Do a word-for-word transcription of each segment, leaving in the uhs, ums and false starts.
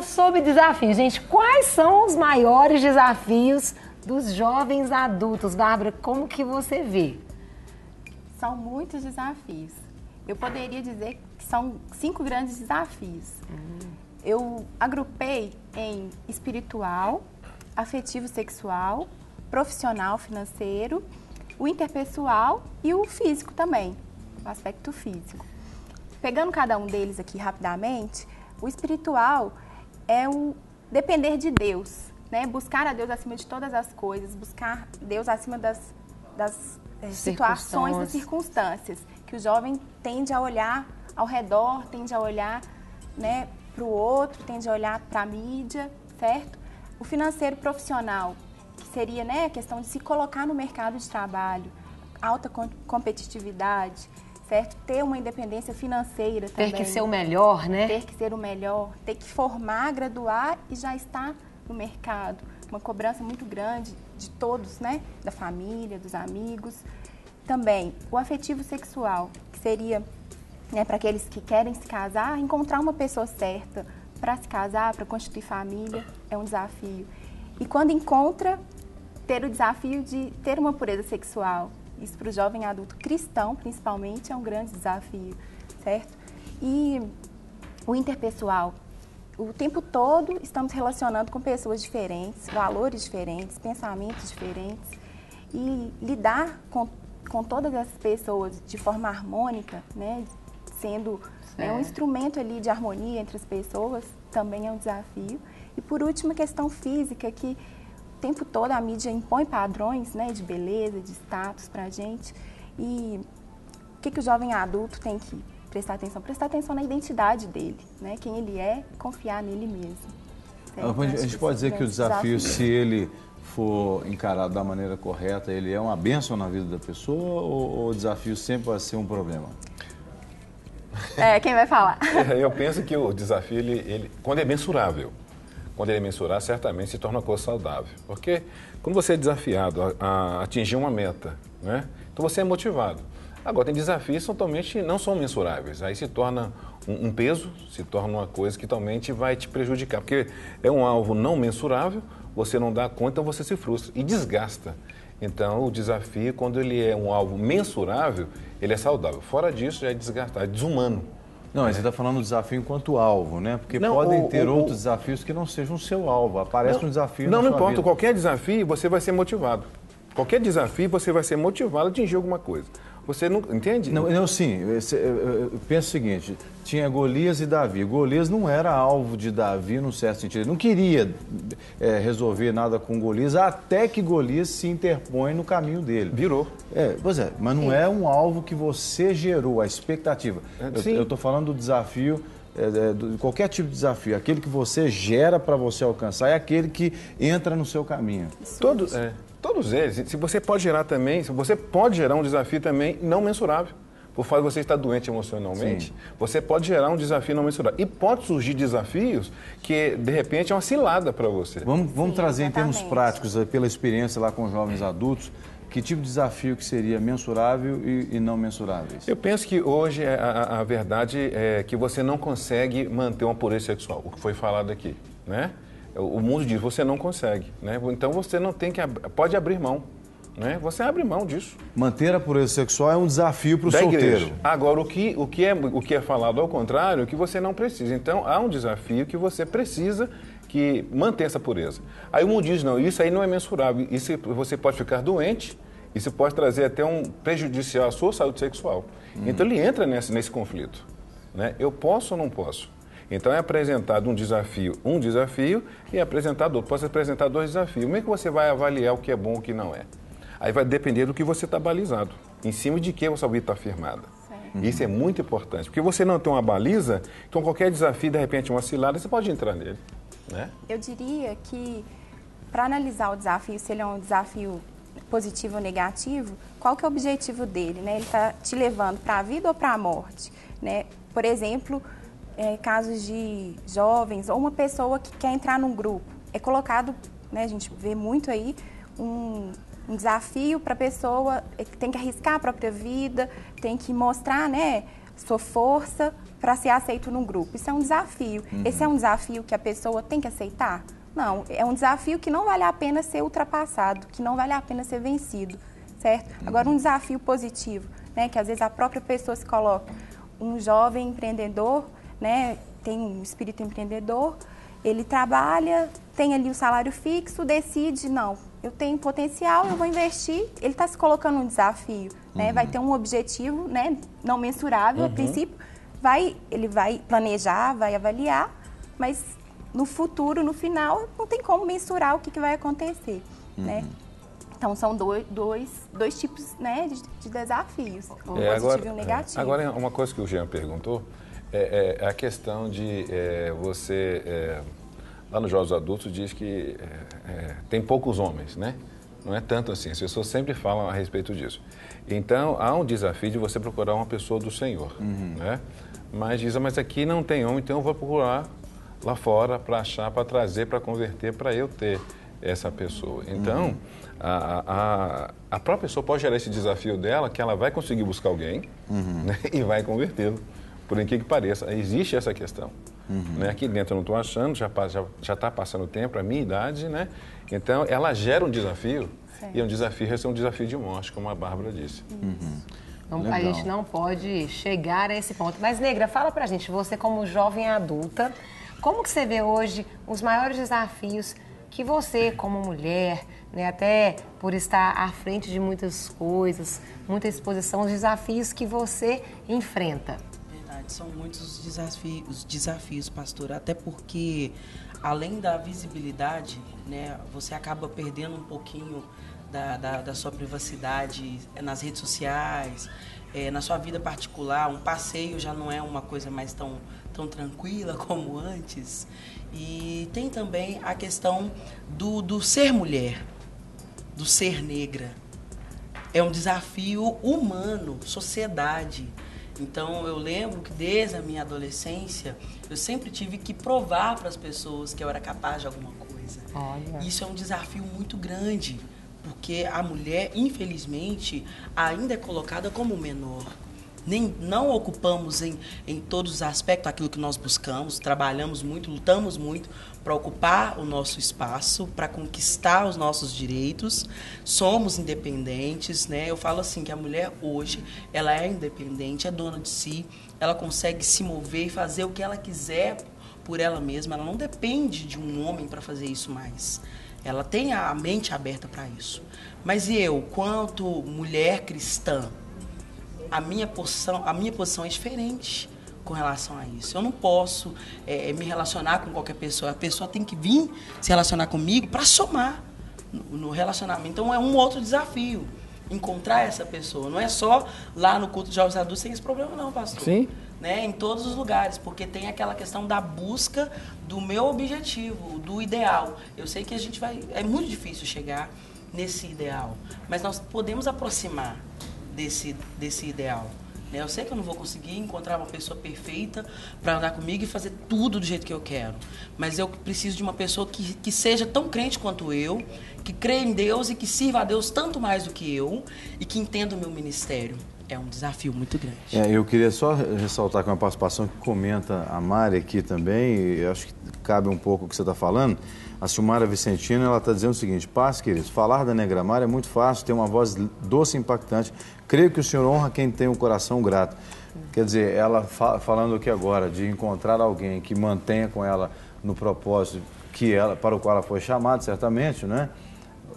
falando sobre desafios, gente, quais são os maiores desafios dos jovens adultos? Bárbara, como que você vê? São muitos desafios. Eu poderia dizer que são cinco grandes desafios. Hum. Eu agrupei em espiritual, afetivo sexual, profissional financeiro, o interpessoal e o físico também, o aspecto físico. Pegando cada um deles aqui rapidamente, o espiritual é o depender de Deus, né? Buscar a Deus acima de todas as coisas, buscar Deus acima das, das situações, das circunstâncias, que o jovem tende a olhar ao redor, tende a olhar, né, para o outro, tende a olhar para a mídia, certo? O financeiro profissional, que seria, né, a questão de se colocar no mercado de trabalho, alta competitividade, certo? Ter uma independência financeira também. Ter que ser o melhor, né? Ter que ser o melhor, ter que formar, graduar e já estar no mercado. Uma cobrança muito grande de todos, né? Da família, dos amigos. Também o afetivo sexual, que seria, né, para aqueles que querem se casar, encontrar uma pessoa certa para se casar, para constituir família, é um desafio. E quando encontra, ter o desafio de ter uma pureza sexual. Isso para o jovem adulto cristão, principalmente, é um grande desafio, certo? E o interpessoal. O tempo todo estamos relacionando com pessoas diferentes, valores diferentes, pensamentos diferentes. E lidar com, com todas essas pessoas de forma harmônica, né? Sendo, né, um instrumento ali de harmonia entre as pessoas, também é um desafio. E por último, a questão física, que o tempo todo a mídia impõe padrões, né, de beleza, de status pra gente. E o que, que o jovem adulto tem que prestar atenção? Prestar atenção na identidade dele, né, quem ele é, confiar nele mesmo. A gente pode dizer que o desafio, desafio, se ele for encarado da maneira correta, ele é uma bênção na vida da pessoa, ou o desafio sempre vai ser um problema? É, quem vai falar? Eu penso que o desafio, ele, ele, quando é mensurável, quando ele mensurar, certamente se torna uma coisa saudável. Porque quando você é desafiado a, a atingir uma meta, né? Então você é motivado. Agora, tem desafios que totalmente não são mensuráveis. Aí se torna um, um peso, se torna uma coisa que totalmente vai te prejudicar. Porque é um alvo não mensurável, você não dá conta, você se frustra e desgasta. Então, o desafio, quando ele é um alvo mensurável, ele é saudável. Fora disso, já é desgastado, é desumano. Não, você está falando do desafio enquanto alvo, né? Porque não, podem o, ter o, outros o... desafios que não sejam o seu alvo. Aparece não, um desafio Não, na não sua importa. Vida. Qualquer desafio, você vai ser motivado. Qualquer desafio, você vai ser motivado a atingir alguma coisa. Você não... Entende? Não, não sim. Eu penso o seguinte. Tinha Golias e Davi. Golias não era alvo de Davi, num certo sentido. Ele não queria é, resolver nada com Golias, até que Golias se interpõe no caminho dele. Virou. É, pois é, mas não sim. é um alvo que você gerou, a expectativa. Sim. Eu estou falando do desafio, é, do, qualquer tipo de desafio. Aquele que você gera para você alcançar é aquele que entra no seu caminho. Isso, Todos... É. Todos eles. Se você pode gerar também, se você pode gerar um desafio também não mensurável. Por fato de você estar doente emocionalmente, sim, você pode gerar um desafio não mensurável. E pode surgir desafios que, de repente, é uma cilada para você. Vamos, vamos Sim, trazer exatamente. Em termos práticos, pela experiência lá com jovens adultos, que tipo de desafio que seria mensurável e, e não mensurável? Eu penso que hoje a, a verdade é que você não consegue manter uma pureza sexual, o que foi falado aqui, né? O mundo diz, você não consegue, né? Então você não tem que, pode abrir mão, né? Você abre mão disso. Manter a pureza sexual é um desafio para o solteiro. Igreja. Agora, o que, o, que é, o que é falado ao contrário, que você não precisa. Então, há um desafio que você precisa que manter essa pureza. Aí o mundo diz, não, isso aí não é mensurável, isso você pode ficar doente, isso pode trazer até um prejudicial à sua saúde sexual. Hum. Então, ele entra nesse, nesse conflito, né? Eu posso ou não posso? Então, é apresentado um desafio, um desafio, e é apresentado outro. Pode apresentar dois desafios. Como é que você vai avaliar o que é bom e o que não é? Aí vai depender do que você está balizado, em cima de que a sua vida está firmada. Uhum. Isso é muito importante, porque você não tem uma baliza, então qualquer desafio, de repente, uma cilada, você pode entrar nele, né? Eu diria que, para analisar o desafio, se ele é um desafio positivo ou negativo, qual que é o objetivo dele, né? Ele está te levando para a vida ou para a morte, né? Por exemplo... É, casos de jovens ou uma pessoa que quer entrar num grupo. É colocado, né, a gente vê muito aí, um, um desafio para a pessoa que tem que arriscar a própria vida, tem que mostrar, né, sua força para ser aceito num grupo. Isso é um desafio. Uhum. Esse é um desafio que a pessoa tem que aceitar? Não, é um desafio que não vale a pena ser ultrapassado, que não vale a pena ser vencido, certo? Uhum. Agora, um desafio positivo, né, que às vezes a própria pessoa se coloca. Um jovem empreendedor, né, tem um espírito empreendedor, ele trabalha, tem ali o salário fixo, decide, não, eu tenho potencial, eu vou investir. Ele está se colocando um desafio, né? Uhum. Vai ter um objetivo, né, não mensurável, uhum, a princípio. Vai, ele vai planejar, vai avaliar, mas no futuro, no final, não tem como mensurar o que, que vai acontecer, uhum, né? Então, são dois, dois, dois tipos, né, de, de desafios, o é, positivo agora, e o negativo. Agora, uma coisa que o Jean perguntou é, é a questão de é, você, é, lá nos Jovens Adultos, diz que é, é, tem poucos homens, né? Não é tanto assim, as pessoas sempre falam a respeito disso. Então, há um desafio de você procurar uma pessoa do Senhor, uhum, né? Mas diz, mas aqui não tem homem, então eu vou procurar lá fora para achar, para trazer, para converter, para eu ter essa pessoa. Então, uhum, a, a, a própria pessoa pode gerar esse desafio dela, que ela vai conseguir buscar alguém, uhum, né, e vai convertê-lo, por em que que pareça. Existe essa questão. Uhum. Né? Aqui dentro eu não estou achando, já está já, já passando o tempo, a minha idade, né? Então, ela gera um desafio, certo, e é um desafio, esse é um desafio de morte, como a Bárbara disse. Uhum. Então, a gente não pode chegar a esse ponto. Mas, Negra, fala pra gente, você como jovem adulta, como que você vê hoje os maiores desafios que você, como mulher, né, até por estar à frente de muitas coisas, muita exposição, os desafios que você enfrenta? Verdade, são muitos desafios, os desafios, pastora, até porque, além da visibilidade, né, você acaba perdendo um pouquinho da, da, da sua privacidade nas redes sociais, é, na sua vida particular. Um passeio já não é uma coisa mais tão, tão tranquila como antes. E tem também a questão do, do ser mulher, do ser negra. É um desafio humano, sociedade. Então, eu lembro que desde a minha adolescência, eu sempre tive que provar para as pessoas que eu era capaz de alguma coisa. Olha. Isso é um desafio muito grande, porque a mulher, infelizmente, ainda é colocada como menor. Nem, não ocupamos em, em todos os aspectos aquilo que nós buscamos, trabalhamos muito, lutamos muito para ocupar o nosso espaço, para conquistar os nossos direitos, somos independentes, né? Eu falo assim que a mulher hoje, ela é independente, é dona de si, ela consegue se mover e fazer o que ela quiser por ela mesma, ela não depende de um homem para fazer isso mais. Ela tem a mente aberta para isso. Mas eu, quanto mulher cristã, A minha, posição, a minha posição é diferente com relação a isso. Eu não posso é, me relacionar com qualquer pessoa. A pessoa tem que vir se relacionar comigo para somar no, no relacionamento. Então, é um outro desafio encontrar essa pessoa. Não é só lá no culto de jovens adultos tem esse problema, não, pastor. Sim. Né? Em todos os lugares, porque tem aquela questão da busca do meu objetivo, do ideal. Eu sei que a gente vai... É muito difícil chegar nesse ideal, mas nós podemos aproximar Desse, desse ideal, né? Eu sei que eu não vou conseguir encontrar uma pessoa perfeita para andar comigo e fazer tudo do jeito que eu quero, mas eu preciso de uma pessoa que, que seja tão crente quanto eu, que creia em Deus e que sirva a Deus tanto mais do que eu e que entenda o meu ministério. É um desafio muito grande. É, eu queria só ressaltar com a participação que comenta a Mari aqui também, e acho que cabe um pouco o que você está falando. A Silmara Vicentina, ela está dizendo o seguinte: paz, queridos, falar da Negra Mary é muito fácil, tem uma voz doce e impactante. Creio que o Senhor honra quem tem um coração grato. Quer dizer, ela fa falando aqui agora de encontrar alguém que mantenha com ela no propósito que ela, para o qual ela foi chamada, certamente, né?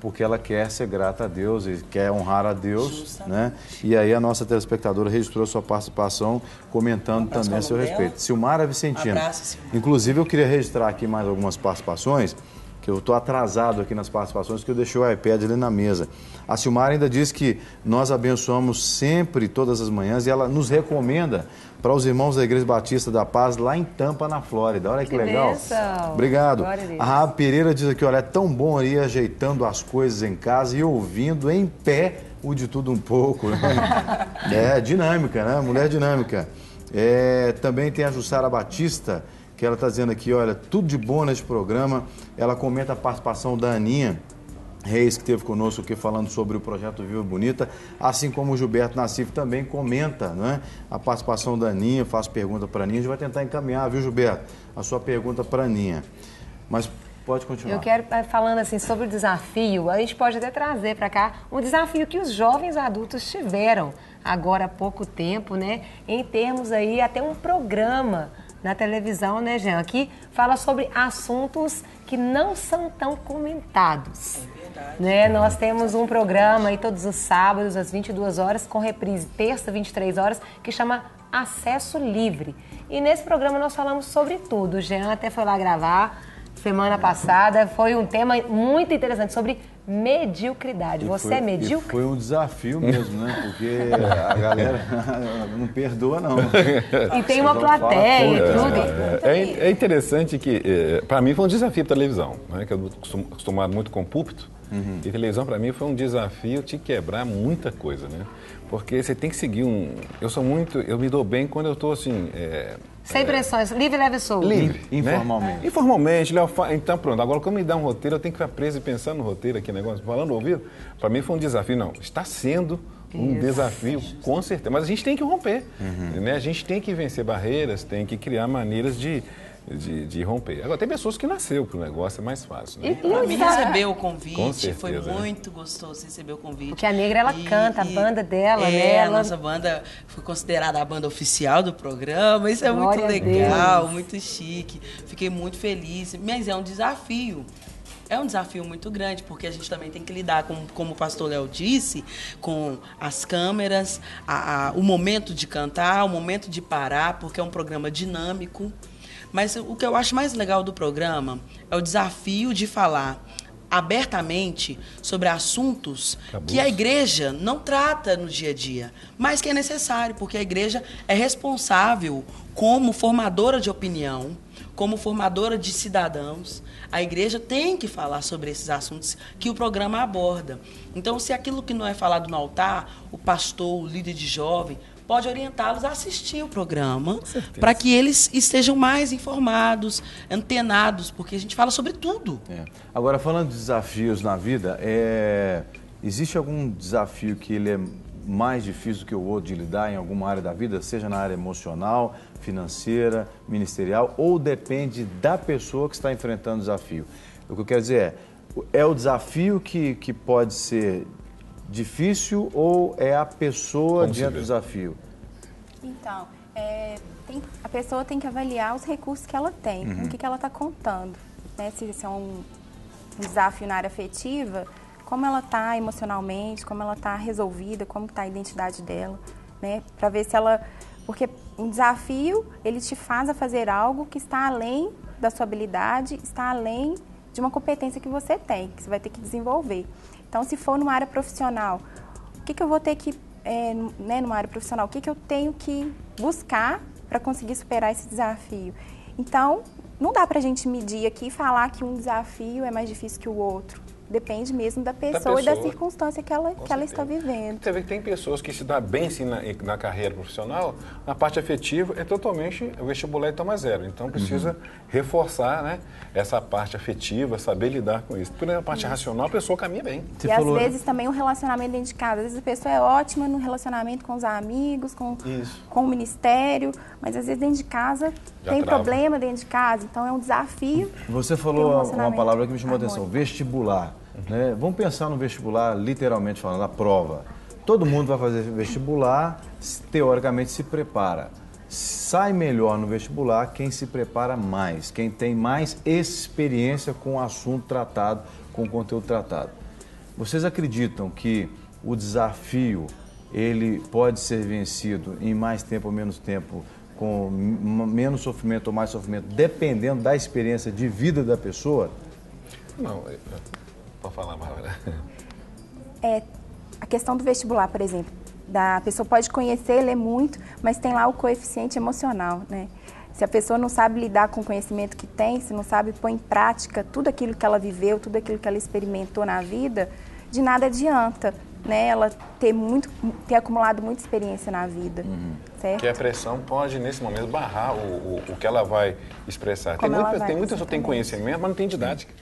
Porque ela quer ser grata a Deus e quer honrar a Deus, justamente, né? E aí a nossa telespectadora registrou sua participação, comentando um também a seu dela. respeito. Silmara Vicentina. Um abraço, Silmara. Inclusive, eu queria registrar aqui mais algumas participações, que eu estou atrasado aqui nas participações, que eu deixei o iPad ali na mesa. A Silmara ainda diz que nós abençoamos sempre, todas as manhãs, e ela nos recomenda para os irmãos da Igreja Batista da Paz, lá em Tampa, na Flórida. Olha que, que legal. Bênção. Obrigado. A Rafa Pereira diz aqui, olha, é tão bom ir ajeitando as coisas em casa e ouvindo em pé o De Tudo Um Pouco. Né? É, dinâmica, né? Mulher dinâmica. É, também tem a Jussara Batista, que ela está dizendo aqui, olha, tudo de bom neste programa. Ela comenta a participação da Aninha Reis, que esteve conosco aqui falando sobre o projeto Viva Bonita, assim como o Gilberto Nassif também comenta, né? A participação da Aninha, faz pergunta para a Aninha, a gente vai tentar encaminhar, viu, Gilberto, a sua pergunta para a Aninha. Mas pode continuar. Eu quero, falando assim, sobre o desafio, a gente pode até trazer para cá um desafio que os jovens adultos tiveram agora há pouco tempo, né? Em termos aí, até um programa na televisão, né, Jean? Aqui fala sobre assuntos que não são tão comentados. Né? Nós temos um programa aí todos os sábados, às vinte e duas horas, com reprise terça, vinte e três horas, que chama Acesso Livre. E nesse programa nós falamos sobre tudo. O Jean até foi lá gravar semana passada. Foi um tema muito interessante sobre mediocridade. E Você foi, é medíocre? Foi um desafio mesmo, né? Porque a galera não perdoa, não. E tem uma plateia e tudo. É, é, é interessante que, é, para mim, foi um desafio para a televisão, né? Que eu estou acostumado muito com o púlpito. Uhum. E televisão, para mim, foi um desafio de quebrar muita coisa, né? Porque você tem que seguir um... Eu sou muito... Eu me dou bem quando eu estou, assim... É, Sem pressões, é... livre, leve e solto. Livre, informalmente. Né? É. Informalmente, então pronto. Agora, quando me dá um roteiro, eu tenho que ficar preso e pensando no roteiro aqui, negócio, falando ao ouvido. Para mim foi um desafio, não. Está sendo um Isso. desafio, com certeza. Mas a gente tem que romper, uhum. né? A gente tem que vencer barreiras, tem que criar maneiras de... De, de romper. Agora, tem pessoas que nasceu para o negócio, é mais fácil, né? E, e me receber o convite, certeza, foi muito né? gostoso receber o convite. Porque a Negra, ela e, canta, a banda dela, é, né? Ela... A nossa banda foi considerada a banda oficial do programa, isso é Glória muito legal, muito chique. Fiquei muito feliz, mas é um desafio. É um desafio muito grande, porque a gente também tem que lidar, com, como o pastor Léo disse, com as câmeras, a, a, o momento de cantar, o momento de parar, porque é um programa dinâmico. Mas o que eu acho mais legal do programa é o desafio de falar abertamente sobre assuntos Acabou. que a igreja não trata no dia a dia, mas que é necessário, porque a igreja é responsável como formadora de opinião, como formadora de cidadãos. A igreja tem que falar sobre esses assuntos que o programa aborda. Então, se aquilo que não é falado no altar, o pastor, o líder de jovem... pode orientá-los a assistir o programa para que eles estejam mais informados, antenados, porque a gente fala sobre tudo. É. Agora, falando de desafios na vida, é... existe algum desafio que ele é mais difícil do que o outro de lidar em alguma área da vida, seja na área emocional, financeira, ministerial, ou depende da pessoa que está enfrentando o desafio? O que eu quero dizer é, é o desafio que, que pode ser... difícil ou é a pessoa Como diante do desafio? Então, é, tem, a pessoa tem que avaliar os recursos que ela tem, uhum. o que, que ela está contando. Né? Se, se é um, um desafio na área afetiva, como ela está emocionalmente, como ela está resolvida, como está a identidade dela, né? Para ver se ela... Porque um desafio, ele te faz a fazer algo que está além da sua habilidade, está além de uma competência que você tem, que você vai ter que desenvolver. Então, se for numa área profissional, o que, que eu vou ter que, é, né, numa área profissional, o que, que eu tenho que buscar para conseguir superar esse desafio? Então, não dá para a gente medir aqui e falar que um desafio é mais difícil que o outro. Depende mesmo da pessoa, da pessoa. e da circunstância que ela, que ela está vivendo. Você vê que tem pessoas que se dão bem sim, na, na carreira profissional, na parte afetiva é totalmente o vestibular e toma zero. Então precisa uhum. reforçar, né, essa parte afetiva, saber lidar com isso. Porque na parte isso. racional a pessoa caminha bem. Você e falou... às vezes também o relacionamento dentro de casa. Às vezes a pessoa é ótima no relacionamento com os amigos, com, com o ministério, mas às vezes dentro de casa Já tem trava. problema dentro de casa. Então é um desafio. Você falou um uma palavra que me chamou a atenção, vestibular. Né? Vamos pensar no vestibular, literalmente falando, a prova. Todo mundo vai fazer vestibular, teoricamente se prepara. Sai melhor no vestibular quem se prepara mais, quem tem mais experiência com o assunto tratado, com o conteúdo tratado. Vocês acreditam que o desafio, ele pode ser vencido em mais tempo ou menos tempo, com menos sofrimento ou mais sofrimento, dependendo da experiência de vida da pessoa? Não, eu... Pode falar, Bárbara. É, a questão do vestibular, por exemplo, da, a pessoa pode conhecer, ler muito, mas tem lá o coeficiente emocional, né? Se a pessoa não sabe lidar com o conhecimento que tem, se não sabe pôr em prática tudo aquilo que ela viveu, tudo aquilo que ela experimentou na vida, de nada adianta, né? Ela ter, muito, ter acumulado muita experiência na vida, uhum. certo? Que a pressão pode, nesse momento, barrar o, o, o que ela vai expressar. Como tem muita pessoa que tem conhecimento, mas não tem didática.